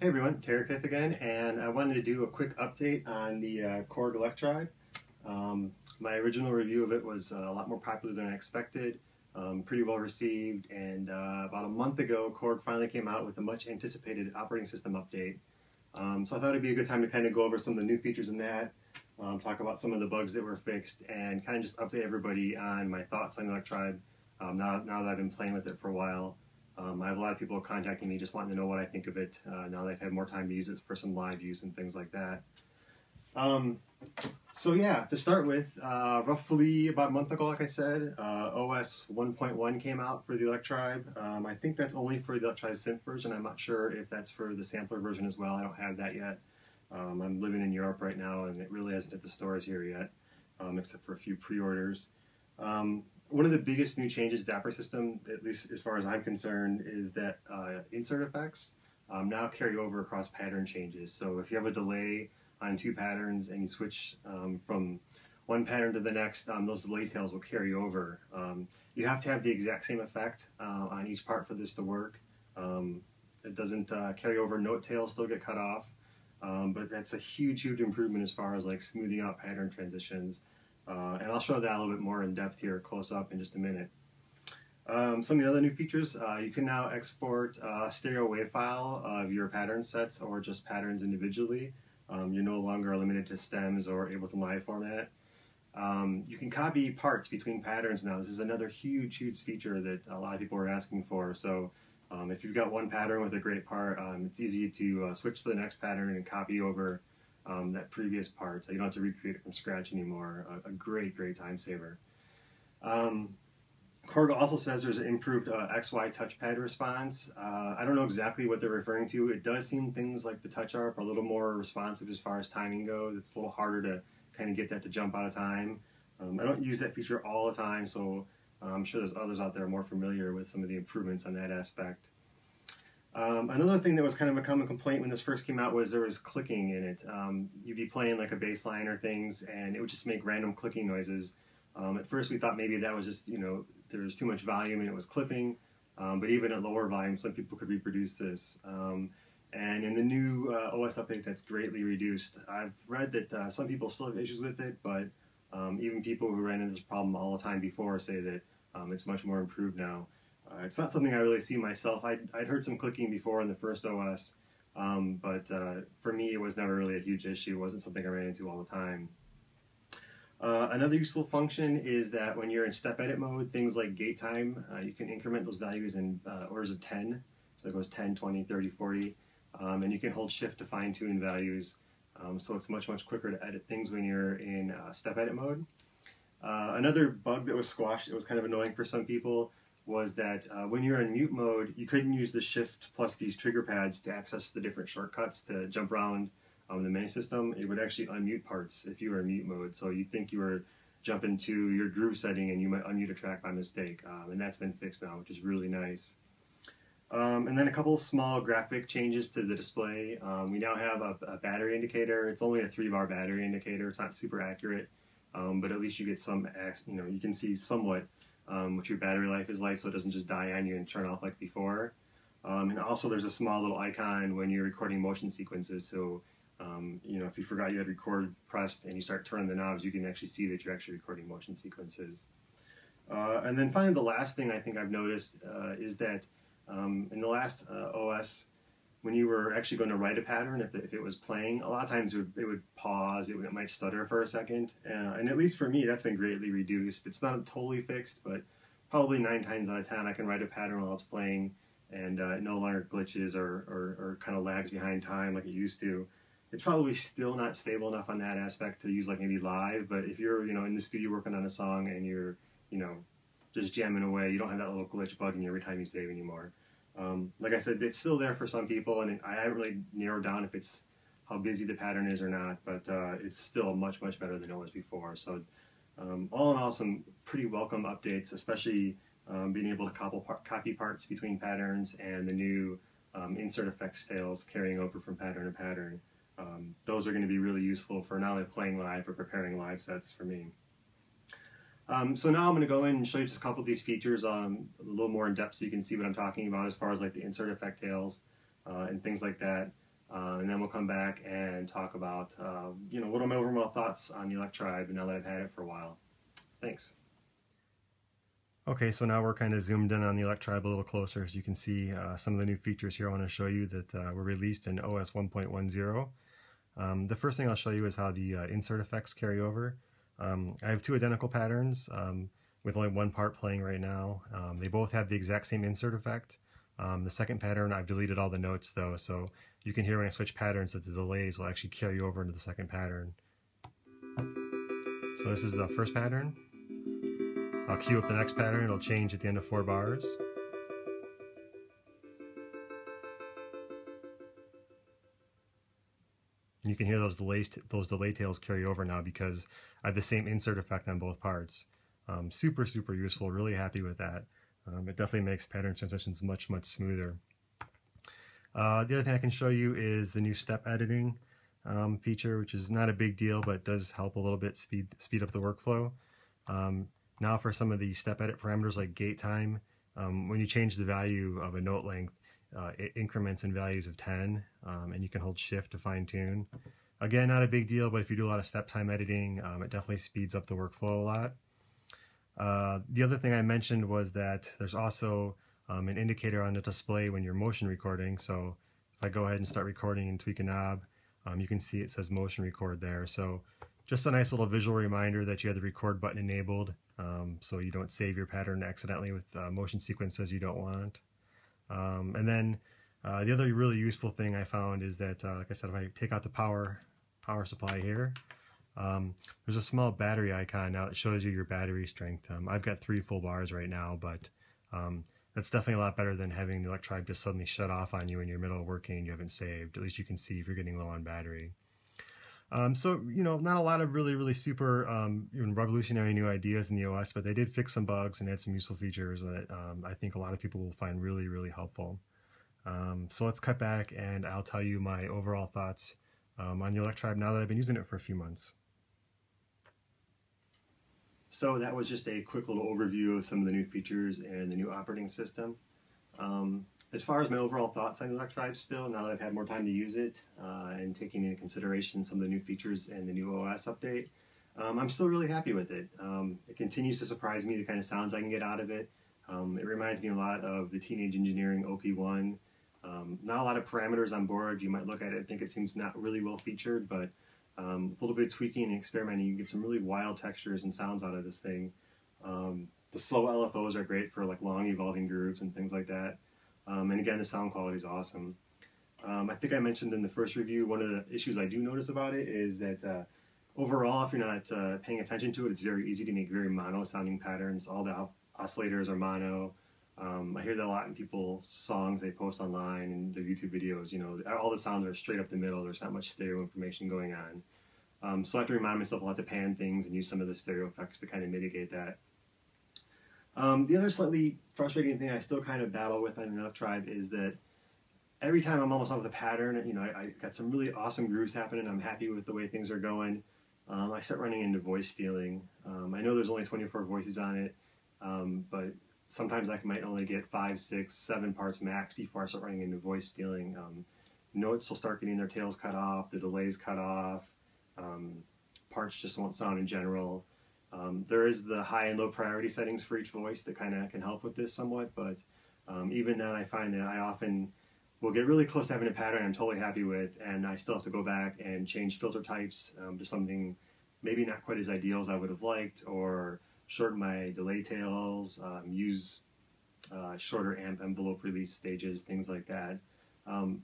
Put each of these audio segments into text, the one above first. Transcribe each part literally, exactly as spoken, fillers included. Hey everyone, Tarekith again, and I wanted to do a quick update on the uh, Korg Electribe. Um, my original review of it was uh, a lot more popular than I expected, um, pretty well received, and uh, about a month ago Korg finally came out with a much anticipated operating system update. Um, so I thought it'd be a good time to kind of go over some of the new features in that, um, talk about some of the bugs that were fixed, and kind of just update everybody on my thoughts on Electribe um, now, now that I've been playing with it for a while. Um, I have a lot of people contacting me just wanting to know what I think of it uh, now that I've had more time to use it for some live use and things like that. Um, so yeah, to start with, uh, roughly about a month ago, like I said, uh, O S one point one came out for the Electribe. Um, I think that's only for the Electribe synth version. I'm not sure if that's for the sampler version as well. I don't have that yet. Um, I'm living in Europe right now and it really hasn't hit the stores here yet, um, except for a few pre-orders. Um, One of the biggest new changes to the operating system, at least as far as I'm concerned, is that uh, insert effects um, now carry over across pattern changes. So if you have a delay on two patterns and you switch um, from one pattern to the next, um, those delay tails will carry over. Um, you have to have the exact same effect uh, on each part for this to work. Um, it doesn't uh, carry over, note tails still get cut off, um, but that's a huge, huge improvement as far as like smoothing out pattern transitions. Uh, and I'll show that a little bit more in depth here, close up, in just a minute. Um, some of the other new features, uh, you can now export a stereo wave file of your pattern sets or just patterns individually. Um, you're no longer limited to stems or Ableton Live format. Um, you can copy parts between patterns now. This is another huge, huge feature that a lot of people are asking for. So um, if you've got one pattern with a great part, um, it's easy to uh, switch to the next pattern and copy over Um, that previous part. You don't have to recreate it from scratch anymore. A, a great, great time saver. Um, Korg also says there's an improved uh, X Y touchpad response. Uh, I don't know exactly what they're referring to. It does seem things like the touch A R P are a little more responsive as far as timing goes. It's a little harder to kind of get that to jump out of time. Um, I don't use that feature all the time, so I'm sure there's others out there more familiar with some of the improvements on that aspect. Um, another thing that was kind of a common complaint when this first came out was there was clicking in it. Um, you'd be playing like a bass line or things and it would just make random clicking noises. Um, at first we thought maybe that was just, you know, there was too much volume and it was clipping, um, but even at lower volume some people could reproduce this. Um, and in the new uh, O S update that's greatly reduced. I've read that uh, some people still have issues with it, but um, even people who ran into this problem all the time before say that um, it's much more improved now. Uh, it's not something I really see myself. I'd, I'd heard some clicking before in the first O S, um, but uh, for me it was never really a huge issue. It wasn't something I ran into all the time. Uh, another useful function is that when you're in step edit mode, things like gate time, uh, you can increment those values in uh, orders of ten. So it goes ten, twenty, thirty, forty, um, and you can hold shift to fine tune values. Um, so it's much, much quicker to edit things when you're in uh, step edit mode. Uh, another bug that was squashed, it was kind of annoying for some people, was that uh, when you're in mute mode, you couldn't use the shift plus these trigger pads to access the different shortcuts to jump around um, the menu system. It would actually unmute parts if you were in mute mode. So you'd think you were jumping to your groove setting and you might unmute a track by mistake. Um, and that's been fixed now, which is really nice. Um, and then a couple small graphic changes to the display. Um, we now have a, a battery indicator. It's only a three bar battery indicator. It's not super accurate, um, but at least you get some, you know, you can see somewhat Um, what your battery life is like, so it doesn't just die on you and turn off like before. Um, and also there's a small little icon when you're recording motion sequences, so um, you know, if you forgot you had record pressed and you start turning the knobs, you can actually see that you're actually recording motion sequences. Uh, and then finally the last thing I think I've noticed uh, is that um, in the last uh, O S, when you were actually going to write a pattern, if, if it was playing, a lot of times it would, it would pause, it, would, it might stutter for a second, uh, and at least for me that's been greatly reduced. It's not totally fixed, but probably nine times out of ten I can write a pattern while it's playing and uh, it no longer glitches or, or, or kind of lags behind time like it used to. It's probably still not stable enough on that aspect to use like maybe live, but if you're, you know, in the studio working on a song and you're, you know, just jamming away, you don't have that little glitch bugging every time you save anymore. Um, like I said, it's still there for some people, and I haven't really narrowed down if it's how busy the pattern is or not, but uh, it's still much, much better than it was before. So um, all in all, some pretty welcome updates, especially um, being able to copy, par copy parts between patterns and the new um, insert effects tails carrying over from pattern to pattern. Um, those are going to be really useful for not only playing live, but preparing live sets for me. Um, so now I'm going to go in and show you just a couple of these features um, a little more in depth so you can see what I'm talking about as far as like the insert effect tails uh, and things like that. Uh, and then we'll come back and talk about, uh, you know, what are my overall thoughts on the Electribe now that I've had it for a while. Thanks. Okay, so now we're kind of zoomed in on the Electribe a little closer, so you can see uh, some of the new features here I want to show you that uh, were released in O S one point ten. Um, the first thing I'll show you is how the uh, insert effects carry over. Um, I have two identical patterns um, with only one part playing right now. Um, they both have the exact same insert effect. Um, the second pattern, I've deleted all the notes though, so you can hear when I switch patterns that the delays will actually carry over into the second pattern. So this is the first pattern. I'll cue up the next pattern, it'll change at the end of four bars. And you can hear those delays, those delay tails carry over now because I have the same insert effect on both parts. Um, super, super useful, really happy with that. Um, it definitely makes pattern transitions much, much smoother. Uh, the other thing I can show you is the new step editing um, feature, which is not a big deal, but does help a little bit speed, speed up the workflow. Um, now for some of the step edit parameters like gate time, um, when you change the value of a note length, uh, it increments in values of ten, um, and you can hold shift to fine tune. Again, not a big deal, but if you do a lot of step time editing, um, it definitely speeds up the workflow a lot. Uh, the other thing I mentioned was that there's also um, an indicator on the display when you're motion recording. So if I go ahead and start recording and tweak a knob, um, you can see it says motion record there. So just a nice little visual reminder that you have the record button enabled, um, so you don't save your pattern accidentally with uh, motion sequences you don't want. Um, and then uh, the other really useful thing I found is that, uh, like I said, if I take out the power, power supply here, Um, there's a small battery icon now that shows you your battery strength. Um, I've got three full bars right now, but um, that's definitely a lot better than having the Electribe just suddenly shut off on you in your middle of working and you haven't saved. At least you can see if you're getting low on battery. Um, so, you know, not a lot of really, really super um, even revolutionary new ideas in the O S, but they did fix some bugs and add some useful features that um, I think a lot of people will find really, really helpful. Um, so let's cut back and I'll tell you my overall thoughts um, on the Electribe now that I've been using it for a few months. So that was just a quick little overview of some of the new features and the new operating system. Um, as far as my overall thoughts on Electribe still, now that I've had more time to use it uh, and taking into consideration some of the new features and the new O S update, um, I'm still really happy with it. Um, it continues to surprise me, the kind of sounds I can get out of it. Um, it reminds me a lot of the Teenage Engineering O P one. Um, not a lot of parameters on board. You might look at it and think it seems not really well featured, but Um, a little bit of tweaking and experimenting, you can get some really wild textures and sounds out of this thing. Um, the slow L F Os are great for like long evolving grooves and things like that. Um, and again, the sound quality is awesome. Um, I think I mentioned in the first review, one of the issues I do notice about it is that uh, overall, if you're not uh, paying attention to it, it's very easy to make very mono sounding patterns. All the oscillators are mono. Um, I hear that a lot in people's songs they post online and their YouTube videos, you know, all the sounds are straight up the middle, there's not much stereo information going on. Um, so I have to remind myself a lot to pan things and use some of the stereo effects to kind of mitigate that. Um, the other slightly frustrating thing I still kind of battle with on Electribe is that every time I'm almost on with a pattern, you know, I, I got some really awesome grooves happening, I'm happy with the way things are going, um, I start running into voice stealing. Um, I know there's only twenty-four voices on it, um, but sometimes I might only get five, six, seven parts max before I start running into voice stealing. Um, notes will start getting their tails cut off, the delays cut off, um, parts just won't sound in general. Um, there is the high and low priority settings for each voice that kind of can help with this somewhat, but um, even then I find that I often will get really close to having a pattern I'm totally happy with, and I still have to go back and change filter types um, to something maybe not quite as ideal as I would have liked, or shorten my delay tails, um, use uh, shorter amp envelope release stages, things like that. Um,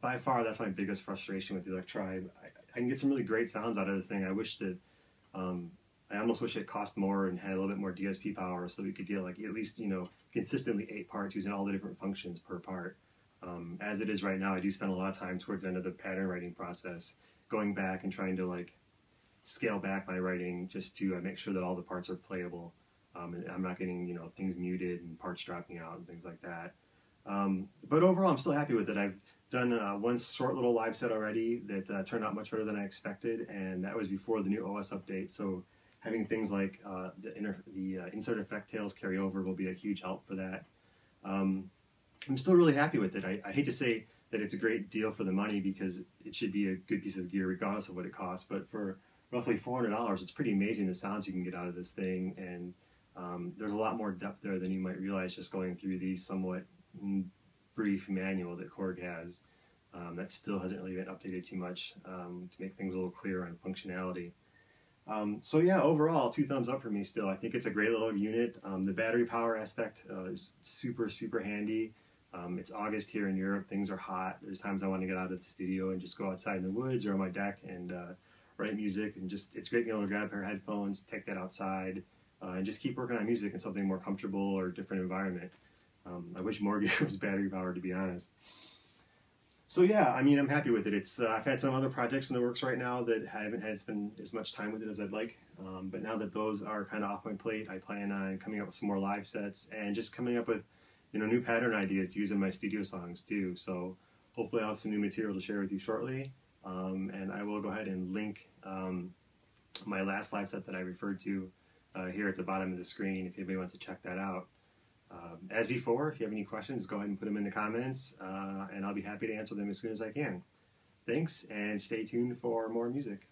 by far, that's my biggest frustration with the Electribe. I, I can get some really great sounds out of this thing. I wish that, um, I almost wish it cost more and had a little bit more D S P power so we could get like at least, you know, consistently eight parts using all the different functions per part. Um, as it is right now, I do spend a lot of time towards the end of the pattern writing process, going back and trying to like scale back my writing just to uh, make sure that all the parts are playable, um, and I'm not getting, you know, things muted and parts dropping out and things like that. Um, but overall, I'm still happy with it. I've done uh, one short little live set already that uh, turned out much better than I expected, and that was before the new O S update. So having things like uh, the, inner, the uh, insert effect tails carry over will be a huge help for that. Um, I'm still really happy with it. I, I hate to say that it's a great deal for the money because it should be a good piece of gear regardless of what it costs. But for roughly four hundred dollars, it's pretty amazing the sounds you can get out of this thing, and um, there's a lot more depth there than you might realize just going through the somewhat brief manual that Korg has. Um, that still hasn't really been updated too much um, to make things a little clearer on functionality. Um, so yeah, overall, two thumbs up for me still. I think it's a great little unit. Um, the battery power aspect uh, is super, super handy. Um, it's August here in Europe. Things are hot. There's times I want to get out of the studio and just go outside in the woods or on my deck and uh, write music. And just, it's great being able to grab a pair of headphones, take that outside, uh, and just keep working on music in something more comfortable or different environment. Um, I wish more gear was battery powered, to be honest. So yeah, I mean, I'm happy with it. It's uh, I've had some other projects in the works right now that I haven't had spent as much time with it as I'd like. Um, but now that those are kind of off my plate, I plan on coming up with some more live sets and just coming up with, you know, new pattern ideas to use in my studio songs too. So hopefully I'll have some new material to share with you shortly. Um, and I will go ahead and link um, my last live set that I referred to uh, here at the bottom of the screen if anybody wants to check that out. Um, as before, if you have any questions, go ahead and put them in the comments, uh, and I'll be happy to answer them as soon as I can. Thanks, and stay tuned for more music.